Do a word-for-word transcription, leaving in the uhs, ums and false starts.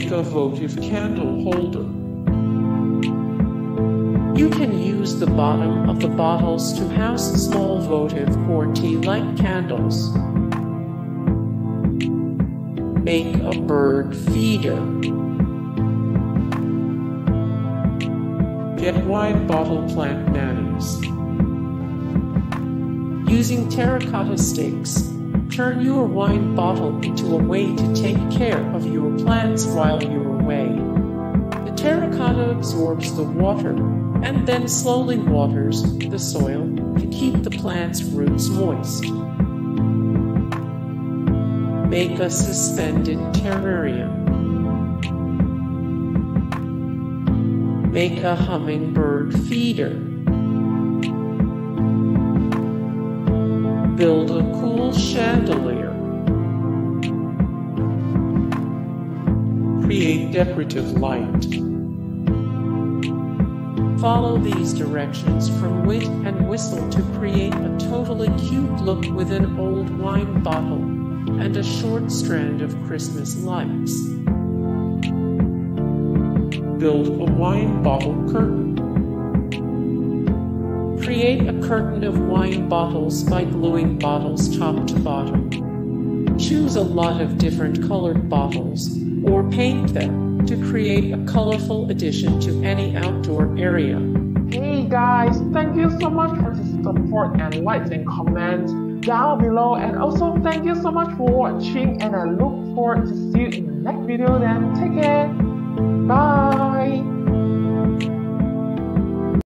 make a votive candle holder. You can use the bottom of the bottles to house small votive or tea-like candles. Make a bird feeder. Get wide bottle plant nannies. Using terracotta sticks, turn your wine bottle into a way to take care of your plants while you're away. The terracotta absorbs the water and then slowly waters the soil to keep the plant's roots moist. Make a suspended terrarium. Make a hummingbird feeder. Build a cool chandelier. Create decorative light. Follow these directions from Wit and Whistle to create a totally cute look with an old wine bottle and a short strand of Christmas lights. Build a wine bottle curtain. Create a curtain of wine bottles by gluing bottles top to bottom. Choose a lot of different colored bottles or paint them to create a colorful addition to any outdoor area. Hey guys, thank you so much for the support and likes and comments down below, and also thank you so much for watching, and I look forward to see you in the next video. Then take care, bye.